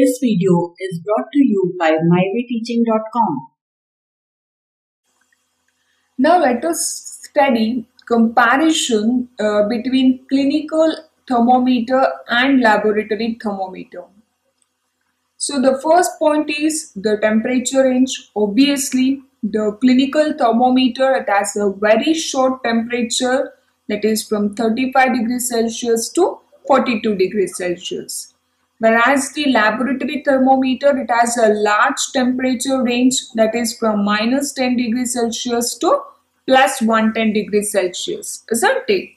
This video is brought to you by mywayteaching.com. Now let us study comparison between clinical thermometer and laboratory thermometer. So the first point is the temperature range. Obviously, the clinical thermometer, it has a very short temperature, that is from 35 degrees Celsius to 42 degrees Celsius. Whereas the laboratory thermometer, it has a large temperature range, that is from minus 10 degrees Celsius to plus 110 degrees Celsius, isn't it?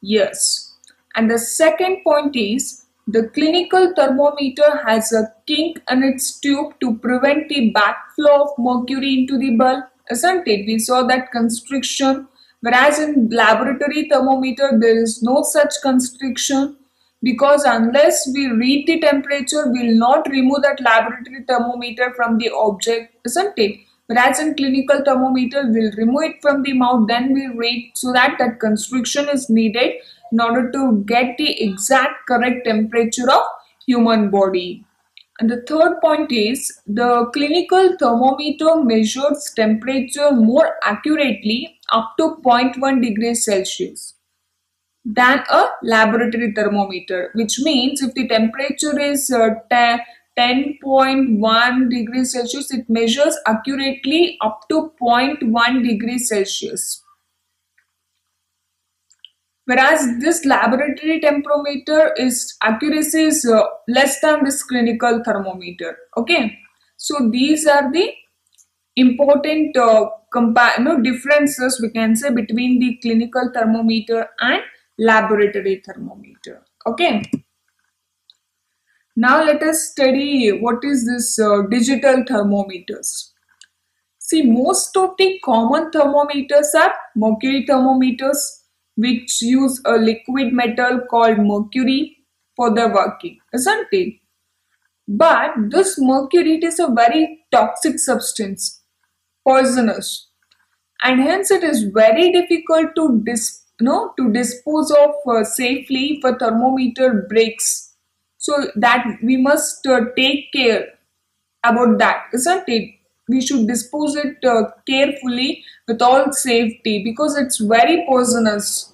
Yes. And the second point is the clinical thermometer has a kink in its tube to prevent the backflow of mercury into the bulb, isn't it? We saw that constriction. Whereas in laboratory thermometer, there is no such constriction, because unless we read the temperature, we will not remove that laboratory thermometer from the object, isn't it? Whereas in clinical thermometer, we will remove it from the mouth, then we read, so that constriction is needed in order to get the exact correct temperature of human body. And the third point is the clinical thermometer measures temperature more accurately up to 0.1 degrees Celsius than a laboratory thermometer, which means if the temperature is 10.1 degrees Celsius, it measures accurately up to 0.1 degrees Celsius. Whereas this laboratory thermometer is accuracy is less than this clinical thermometer. Okay, so these are the important differences we can say between the clinical thermometer and laboratory thermometer. Okay, now let us study what is this digital thermometers. See, most of the common thermometers are mercury thermometers, which use a liquid metal called mercury for the working, isn't it? But this mercury, it is a very toxic substance, poisonous, and hence it is very difficult to dispose of safely if a thermometer breaks. So that we must take care about that, isn't it? We should dispose it carefully with all safety because it's very poisonous.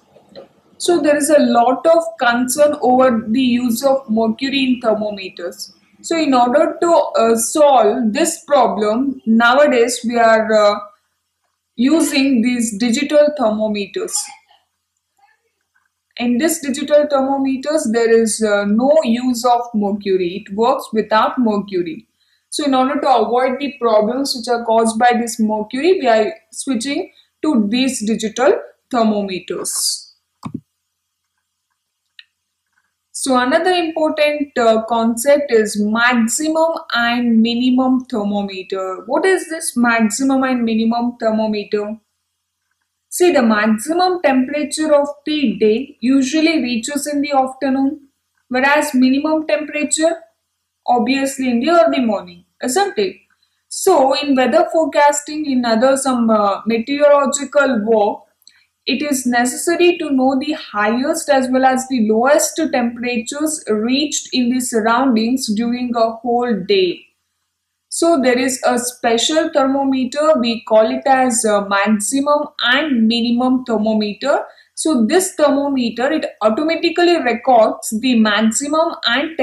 So there is a lot of concern over the use of mercury in thermometers. So in order to solve this problem, nowadays we are using these digital thermometers. In this digital thermometers, there is no use of mercury. It works without mercury. So in order to avoid the problems which are caused by this mercury, we are switching to these digital thermometers. So another important concept is maximum and minimum thermometer. What is this maximum and minimum thermometer? See, the maximum temperature of the day usually reaches in the afternoon, whereas minimum temperature obviously in the early morning, isn't it? So in weather forecasting, in other some meteorological work, it is necessary to know the highest as well as the lowest temperatures reached in the surroundings during a whole day. So there is a special thermometer, we call it as a maximum and minimum thermometer. So this thermometer, it automatically records the maximum and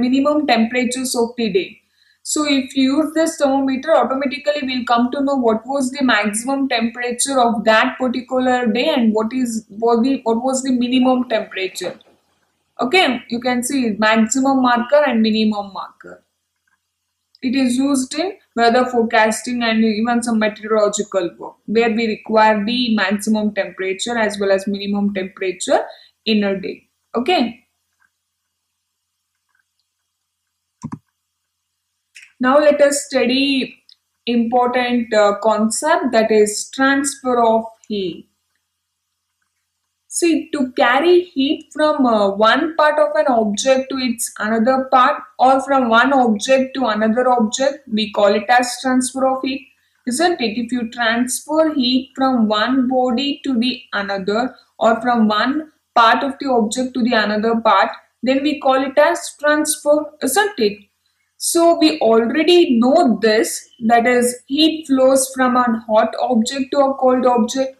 minimum temperatures of the day. So if you use this thermometer, automatically we'll come to know what was the maximum temperature of that particular day and what was the minimum temperature. Okay, you can see maximum marker and minimum marker. It is used in weather forecasting and even some meteorological work where we require the maximum temperature as well as minimum temperature in a day. Okay. Now let us study important concept, that is transfer of heat. See, to carry heat from one part of an object to its another part or from one object to another object, we call it as transfer of heat, isn't it? If you transfer heat from one body to the another or from one part of the object to the another part, then we call it as transfer, isn't it? So we already know this, that is, heat flows from a hot object to a cold object,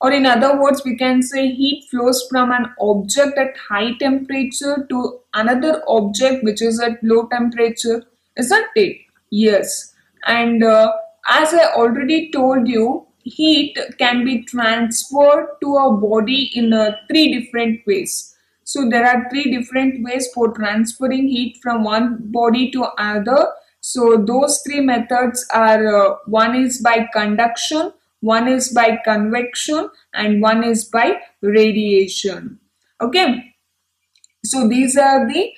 or in other words we can say heat flows from an object at high temperature to another object which is at low temperature, isn't it? Yes. And as I already told you, heat can be transferred to a body in three different ways. So there are three different ways for transferring heat from one body to another. So those three methods are one is by conduction, one is by convection, and one is by radiation. Okay. So these are the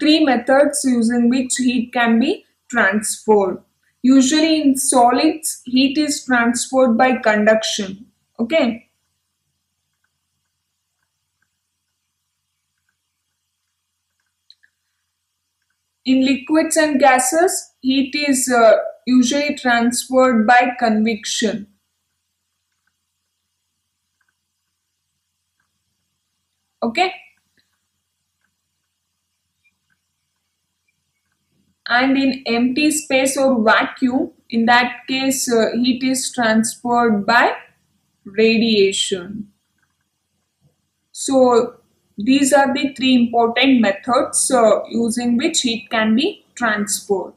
three methods using which heat can be transferred. Usually in solids, heat is transferred by conduction. Okay. In liquids and gases, heat is usually transferred by convection. Okay. And in empty space or vacuum, in that case, heat is transferred by radiation. So these are the three important methods using which heat can be transferred.